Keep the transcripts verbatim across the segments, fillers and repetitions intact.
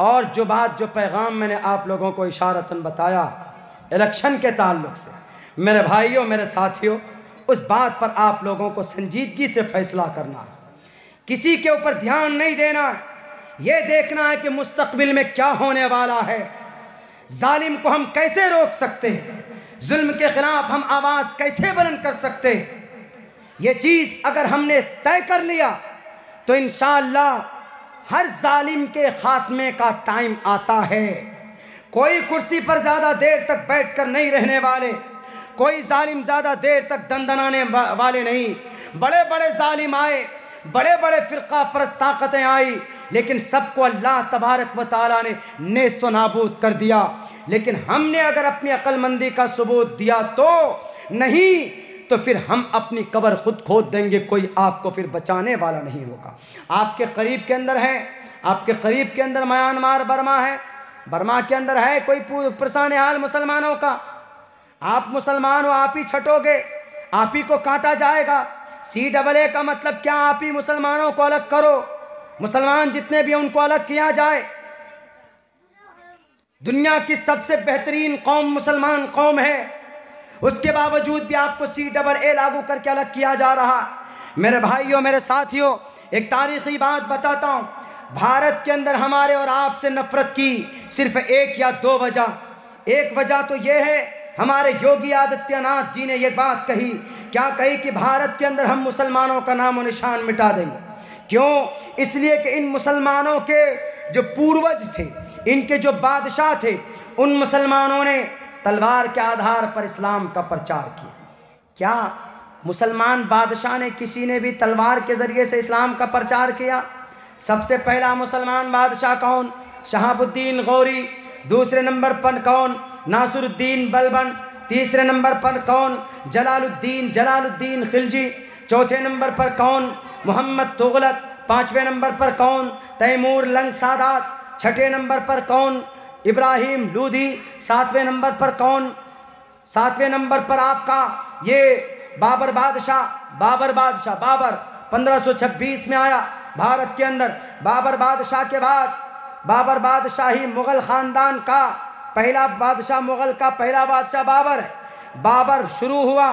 और जो बात जो पैगाम मैंने आप लोगों को इशारतन बताया इलेक्शन के ताल्लुक से, मेरे भाइयों मेरे साथियों, उस बात पर आप लोगों को संजीदगी से फैसला करना है, किसी के ऊपर ध्यान नहीं देना है, ये देखना है कि मुस्तकबिल में क्या होने वाला है, जालिम को हम कैसे रोक सकते हैं, जुल्म के ख़िलाफ़ हम आवाज़ कैसे बुलंद कर सकते हैं। ये चीज़ अगर हमने तय कर लिया तो इंशाअल्लाह हर जालिम के ख़ात्मे का टाइम आता है। कोई कुर्सी पर ज़्यादा देर तक बैठ कर नहीं रहने वाले, कोई जालिम ज़्यादा देर तक दंदनाने वाले नहीं। बड़े बड़े जालिम आए, बड़े बड़े फ़िरक़ा परस्त ताकतें आई, लेकिन सबको अल्लाह तबारक व ताला ने नेस्त व नाबूद कर दिया। लेकिन हमने अगर अपनी अक्लमंदी का सबूत दिया तो, नहीं तो फिर हम अपनी कब्र खुद खोद देंगे, कोई आपको फिर बचाने वाला नहीं होगा। आपके करीब के अंदर है, आपके करीब के अंदर म्यांमार बर्मा है, बर्मा के अंदर है कोई परेशान हाल मुसलमानों का, आप मुसलमान हो, आप ही छटोगे, आप ही को काटा जाएगा। सी डबल ए का मतलब क्या, आप ही मुसलमानों को अलग करो, मुसलमान जितने भी हैं उनको अलग किया जाए। दुनिया की सबसे बेहतरीन कौम मुसलमान कौम है, उसके बावजूद भी आपको सी डबल ए लागू करके अलग किया जा रहा। मेरे भाइयों मेरे साथियों, एक तारीख़ी बात बताता हूँ, भारत के अंदर हमारे और आपसे नफरत की सिर्फ एक या दो वजह। एक वजह तो ये है, हमारे योगी आदित्यनाथ जी ने ये बात कही, क्या कही कि भारत के अंदर हम मुसलमानों का नाम और निशान मिटा देंगे। क्यों? इसलिए कि इन मुसलमानों के जो पूर्वज थे, इनके जो बादशाह थे, उन मुसलमानों ने तलवार के आधार पर इस्लाम का प्रचार किया। क्या मुसलमान बादशाह ने, किसी ने भी तलवार के ज़रिए से इस्लाम का प्रचार किया? सबसे पहला मुसलमान बादशाह कौन? शहाबुद्दीन गौरी। दूसरे नंबर पर कौन? नासिरुद्दीन बलबन। तीसरे नंबर पर कौन? जलालुद्दीन जलालुद्दीन खिलजी। चौथे नंबर पर कौन? मोहम्मद तुगलक। पाँचवें नंबर पर कौन? तैमूर लंग सादात। छठे नंबर पर कौन? इब्राहिम लोदी। सातवें नंबर पर कौन? सातवें नंबर पर आपका ये बाबर बादशाह बाबर बादशाह बाबर पंद्रह सौ छब्बीस में आया भारत के अंदर। बाबर बादशाह के बाद बाबर बादशाह ही मुग़ल ख़ानदान का पहला बादशाह, मुग़ल का पहला बादशाह बाबर है। बाबर शुरू हुआ,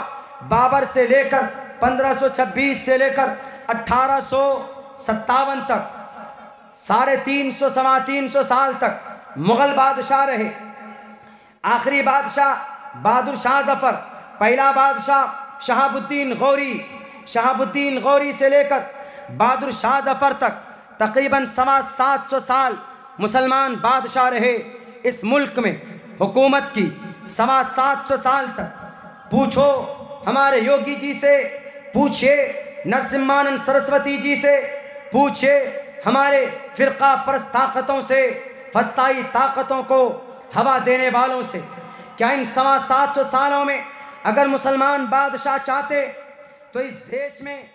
बाबर से लेकर पंद्रह सौ छब्बीस से लेकर अट्ठारह सौ सत्तावन तक, साढ़े तीन सौ सवा तीन सौ साल तक मुग़ल बादशाह रहे। आखिरी बादशाह बहादुर शाह ज़फ़र, पहला बादशाह शहाबुद्दीन गौरी। शहाबुद्दीन गौरी से लेकर बहादुर शाह ज़फ़र तक तकरीबन सवा सात सौ साल मुसलमान बादशाह रहे इस मुल्क में। हुकूमत की सवा सात सौ साल तक। पूछो हमारे योगी जी से, पूछे नरसिम्हानंद सरस्वती जी से, पूछे हमारे फ़िरक़ा परस्त ताकतों से, फस्ताई ताकतों को हवा देने वालों से। क्या इन सवा सात सौ सालों में अगर मुसलमान बादशाह चाहते तो इस देश में